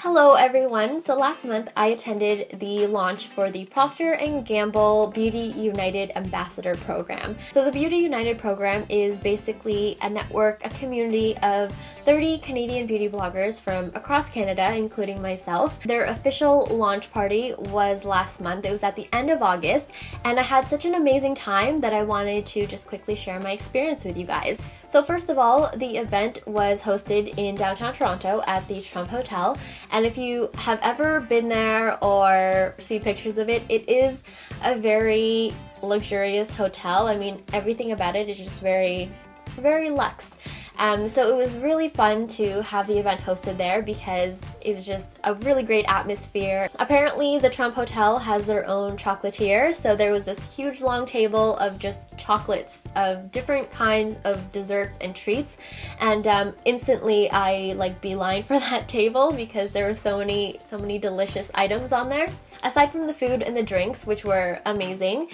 Hello everyone, so last month I attended the launch for the Procter & Gamble Beauty United Ambassador Program. So the Beauty United program is basically a network, a community of 30 Canadian beauty bloggers from across Canada, including myself. Their official launch party was last month. It was at the end of August, and I had such an amazing time that I wanted to just quickly share my experience with you guys. So first of all, the event was hosted in downtown Toronto at the Trump Hotel, and if you have ever been there or see pictures of it, it is a very luxurious hotel. I mean, everything about it is just very, very luxe. So it was really fun to have the event hosted there because it was just a really great atmosphere. Apparently the Trump Hotel has their own chocolatier, so there was this huge long table of just chocolates of different kinds of desserts and treats, and instantly I like beeline for that table because there were so many delicious items on there. Aside from the food and the drinks, which were amazing,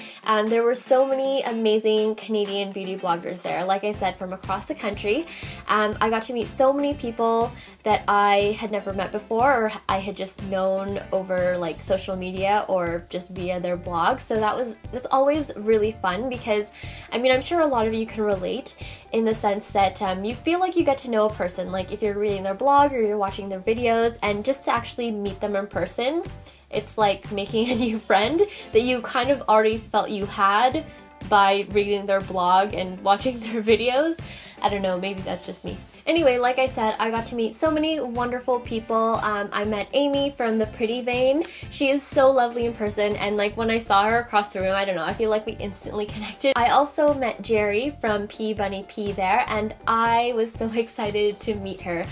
there were so many amazing Canadian beauty bloggers there, like I said, from across the country. I got to meet so many people that I had never met before, or I had just known over like social media or just via their blog. So that's always really fun because, I mean, I'm sure a lot of you can relate in the sense that you feel like you get to know a person, like if you're reading their blog or you're watching their videos, and just to actually meet them in person, it's like making a new friend that you kind of already felt you had by reading their blog and watching their videos. I don't know, maybe that's just me. Anyway, like I said, I got to meet so many wonderful people. I met Amy from The Pretty Vain. She is so lovely in person, and like when I saw her across the room, I don't know, I feel like we instantly connected. I also met Gerry from P Bunny P there, and I was so excited to meet her.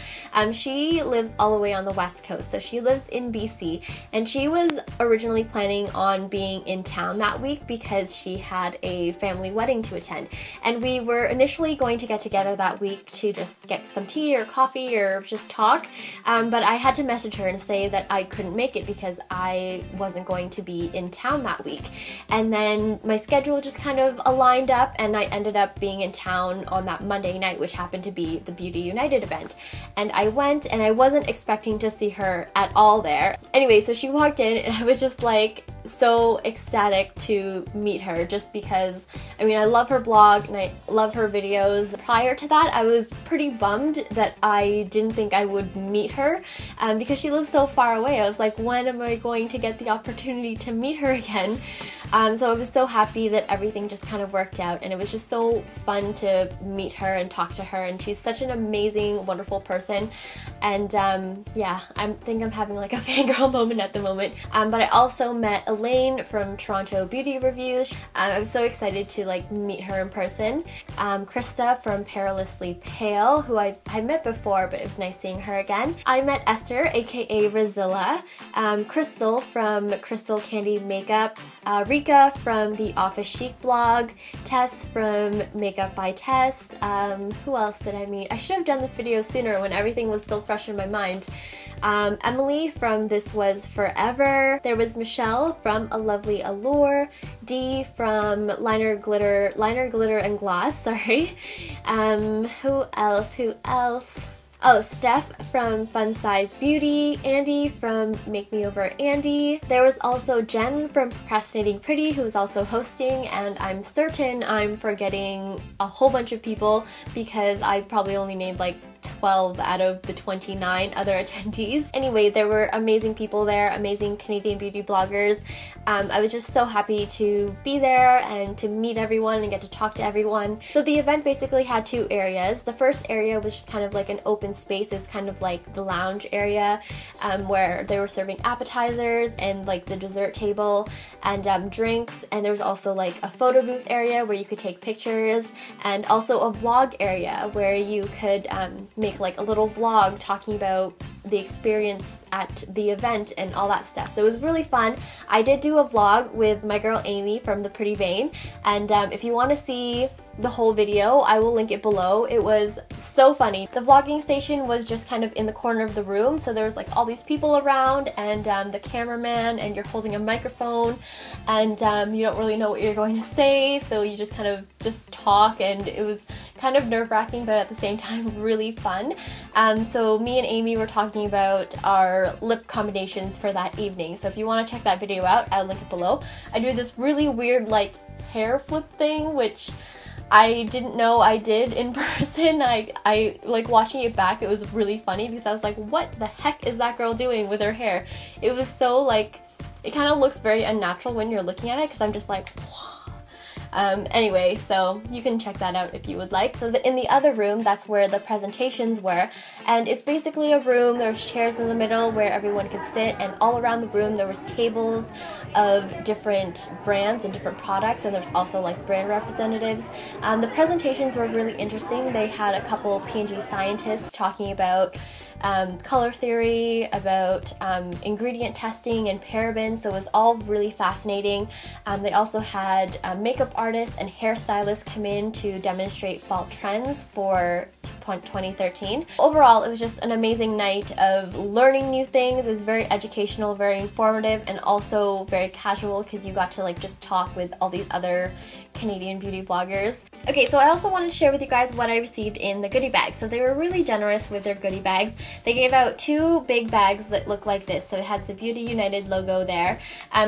She lives all the way on the West Coast, so she lives in BC, and she was originally planning on being in town that week because she had a family wedding to attend, and we were initially going to get together that week to just get some tea or coffee or just talk, but I had to message her and say that I couldn't make it because I wasn't going to be in town that week. And then my schedule just kind of aligned up, and I ended up being in town on that Monday night, which happened to be the Beauty United event. And I went, and I wasn't expecting to see her at all there. Anyway, so she walked in, and I was just like so ecstatic to meet her just because, I mean, I love her blog and I love her videos. Prior to that, I was pretty bummed that I didn't think I would meet her because she lives so far away. I was like, when am I going to get the opportunity to meet her again? So I was so happy that everything just kind of worked out, and it was just so fun to meet her and talk to her, and she's such an amazing, wonderful person. And yeah, I think I'm having like a fangirl moment at the moment. But I also met Elaine from Toronto Beauty Reviews. I'm so excited to like meet her in person. Christa from Perilously Pale, who I met before, but it was nice seeing her again. I met Esther, aka Rasilla, Crystal from Crystal Candy Makeup, Rika from the Office Chic blog, Tess from Makeup by Tess. Who else did I meet? I should have done this video sooner when everything was still fresh in my mind. Emily from This Was Forever. There was Michelle from A Lovely Allure, Dee from Liner Glitter and Gloss, sorry. Who else? Oh, Steph from Fun Size Beauty, Andy from Make Me Over Andy. There was also Jen from Procrastinating Pretty, who was also hosting, and I'm certain I'm forgetting a whole bunch of people because I probably only named like 12 out of the 29 other attendees. Anyway, there were amazing people there, amazing Canadian beauty bloggers. I was just so happy to be there and to meet everyone and get to talk to everyone. So the event basically had two areas. The first area was just kind of like an open space. It was kind of like the lounge area where they were serving appetizers and like the dessert table and drinks. And there was also like a photo booth area where you could take pictures, and also a vlog area where you could make like a little vlog talking about the experience at the event and all that stuff. So it was really fun. I did do a vlog with my girl Amy from The Pretty Vain, and if you want to see the whole video. I will link it below. It was so funny. The vlogging station was just kind of in the corner of the room, so there was like all these people around and the cameraman, and you're holding a microphone and you don't really know what you're going to say, so you just kind of just talk, and it was kind of nerve-wracking but at the same time really fun. So me and Amy were talking about our lip combinations for that evening, so if you want to check that video out, I'll link it below. I do this really weird like hair flip thing, which I didn't know I did in person. I like watching it back, it was really funny because I was like, what the heck is that girl doing with her hair? It was so like, it kind of looks very unnatural when you're looking at it because I'm just like, wow. Anyway, so you can check that out if you would like. So in the other room, that's where the presentations were, and it's basically a room, there's chairs in the middle where everyone could sit, and all around the room there was tables of different brands and different products, and there's also like brand representatives. The presentations were really interesting. They had a couple P&G scientists talking about color theory, about ingredient testing and parabens, so it was all really fascinating. They also had makeup artists and hairstylists come in to demonstrate fall trends for 2013. Overall, it was just an amazing night of learning new things. It was very educational, very informative, and also very casual because you got to like just talk with all these other Canadian beauty bloggers. Okay, so I also wanted to share with you guys what I received in the goodie bag. So they were really generous with their goodie bags. They gave out two big bags that look like this. So it has the Beauty United logo there.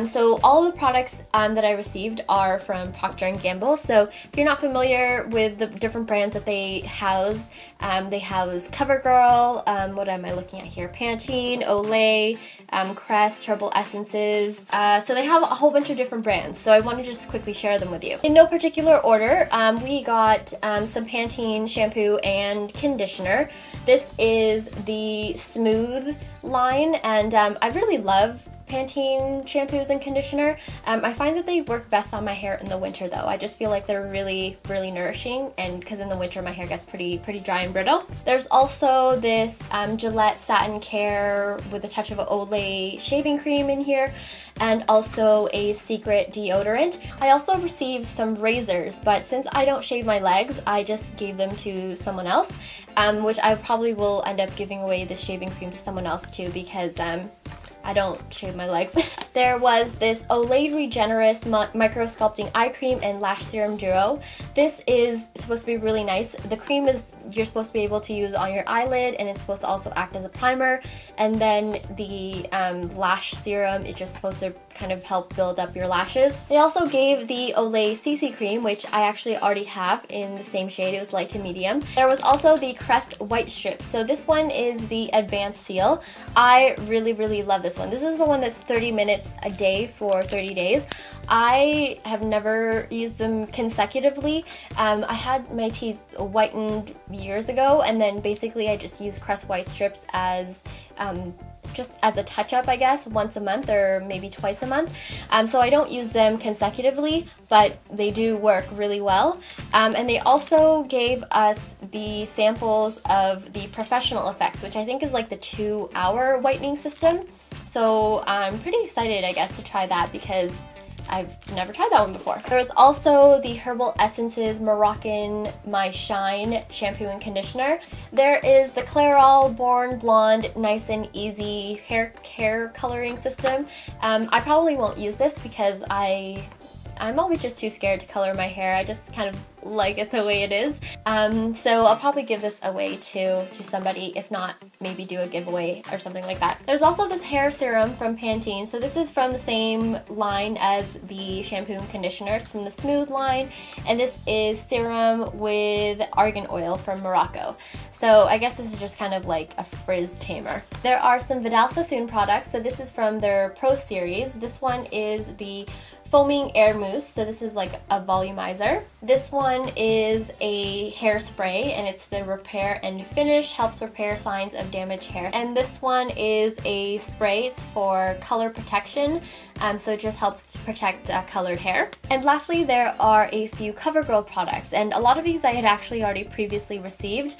So all the products that I received are from Procter & Gamble. So if you're not familiar with the different brands that they house CoverGirl, what am I looking at here? Pantene, Olay, Crest, Herbal Essences. So they have a whole bunch of different brands. So I want to just quickly share them with you. In no particular order, we got some Pantene shampoo and conditioner. This is the Smooth line, and I really love Pantene shampoos and conditioner. I find that they work best on my hair in the winter though. I just feel like they're really nourishing, and because in the winter my hair gets pretty dry and brittle. There's also this Gillette Satin Care with a touch of Olay shaving cream in here, and also a Secret deodorant. I also received some razors, but since I don't shave my legs, I just gave them to someone else, which I probably will end up giving away this shaving cream to someone else too, because I don't shave my legs. There was this Olay Regenerous Micro Sculpting Eye Cream and Lash Serum Duo. This is supposed to be really nice. The cream is you're supposed to be able to use on your eyelid, and it's supposed to also act as a primer. And then the lash serum is just supposed to kind of help build up your lashes. They also gave the Olay CC Cream, which I actually already have in the same shade. It was light to medium. There was also the Crest White Strips. So this one is the Advanced Seal. I really love this one. This is the one that's 30 minutes a day for 30 days. I have never used them consecutively. I had my teeth whitened years ago, and then basically I just used Crest White Strips as just as a touch-up, I guess, once a month or maybe twice a month. So I don't use them consecutively, but they do work really well. And they also gave us the samples of the Professional Effects, which I think is like the 2-hour whitening system. So I'm pretty excited, I guess, to try that because I've never tried that one before. There was also the Herbal Essences Moroccan My Shine shampoo and conditioner. There is the Clairol Born Blonde Nice and Easy hair care coloring system. I probably won't use this because I'm always just too scared to color my hair. I just kind of like it the way it is. So I'll probably give this away to somebody. If not, maybe do a giveaway or something like that. There's also this hair serum from Pantene. So this is from the same line as the shampoo and conditioners from the Smooth line. And this is serum with argan oil from Morocco. So I guess this is just kind of like a frizz tamer. There are some Vidal Sassoon products. So this is from their Pro series. This one is the Foaming Air Mousse, so this is like a volumizer. This one is a hairspray, and it's the Repair and Finish, helps repair signs of damaged hair. And this one is a spray, it's for color protection, so it just helps protect colored hair. And lastly, there are a few CoverGirl products, and a lot of these I had actually already previously received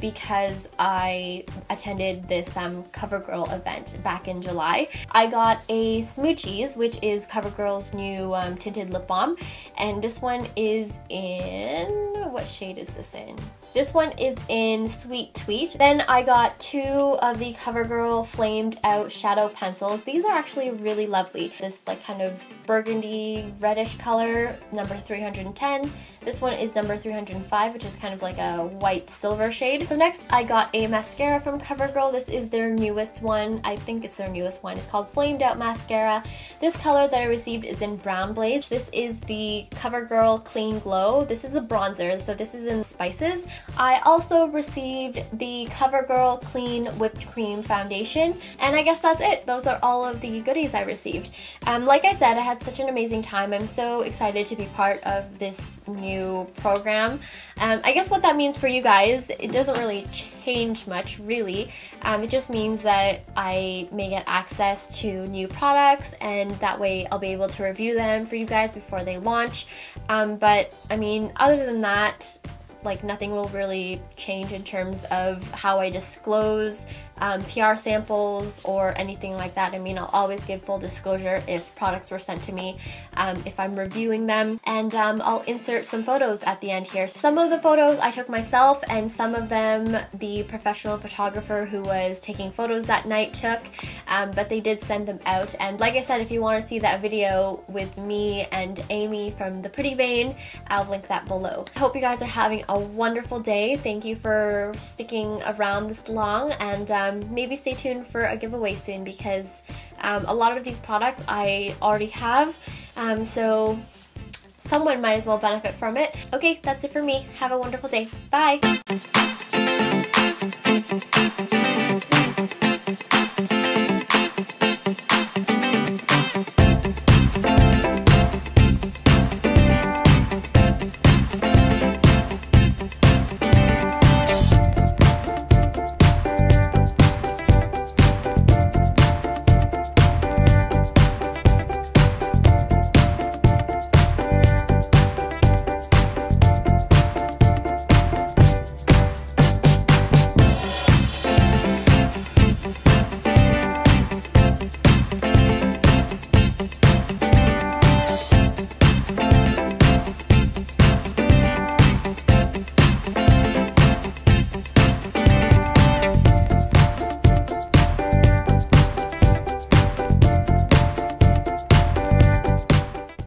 because I attended this CoverGirl event back in July. I got a Smoochies, which is CoverGirl's new tinted lip balm, and this one is in, what shade is this in? This one is in Sweet Tweet. Then I got two of the CoverGirl Flamed Out shadow pencils. These are actually really lovely. This like kind of burgundy reddish color, number 310. This one is number 305, which is kind of like a white silver shade. So next I got a mascara from CoverGirl. This is their newest one. I think it's their newest one. It's called Flamed Out Mascara. This color that I received is in Brown Blaze. This is the CoverGirl Clean Glow. This is the bronzer, so this is in Spices. I also received the CoverGirl Clean Whipped Cream Foundation, and I guess that's it. Those are all of the goodies I received. Like I said, I had such an amazing time. I'm so excited to be part of this new program. I guess what that means for you guys, it doesn't really change much, really. It just means that I may get access to new products, and that way I'll be able to review them for you guys before they launch. But I mean, other than that, like nothing will really change in terms of how I disclose PR samples or anything like that. I mean, I'll always give full disclosure if products were sent to me, if I'm reviewing them, and I'll insert some photos at the end here. Some of the photos I took myself, and some of them the professional photographer who was taking photos that night took, but they did send them out. And like I said, if you want to see that video with me and Amy from The Pretty Vain, I'll link that below. I hope you guys are having a wonderful day. Thank you for sticking around this long, and maybe stay tuned for a giveaway soon, because a lot of these products I already have, so someone might as well benefit from it. Okay, that's it for me. Have a wonderful day. Bye!